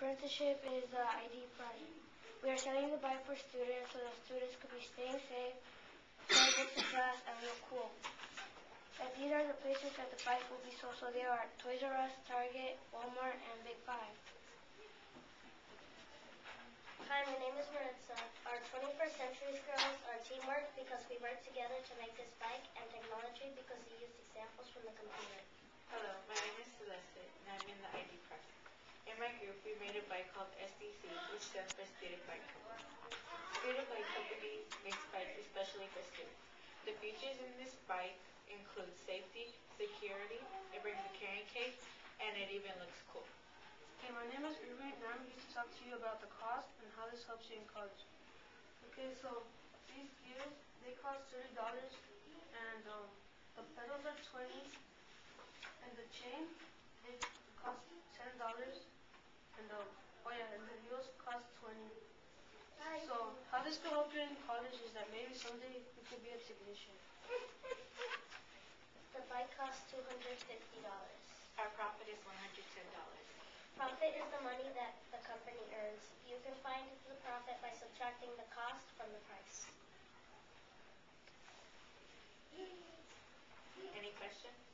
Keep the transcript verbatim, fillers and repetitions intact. Apprenticeship is the I D product. We are selling the bike for students so that students could be staying safe, going to class, and real cool. And these are the places that the bike will be sold, so they are Toys R Us, Target, Walmart, and Big Five. Hi, my name is Maritza. Our twenty-first century girls are teamwork because we work together to make this bike, and technology because we use examples from the computer. Hello, my name is Celeste, and I'm in the I D product. In my group, we made a bike called S D C, which stands for Stated Bike Company. Stated Bike Company makes bikes especially for students. The features in this bike include safety, security, it brings a carrying case, and it even looks cool. Hey, my name is Ruben, and I'm here to talk to you about the cost and how this helps you in college. Okay, so these gears, they cost thirty dollars, and um, the pedals are twenty dollars, and the chain, they cost ten dollars, and um, oh yeah, and the wheels cost twenty dollars. So how this could help you in college is that maybe someday you could be a technician. The bike costs two hundred fifty dollars. Our profit is one hundred ten dollars. Profit is the money that the company earns. You can find the profit by subtracting the cost from the price. Any questions?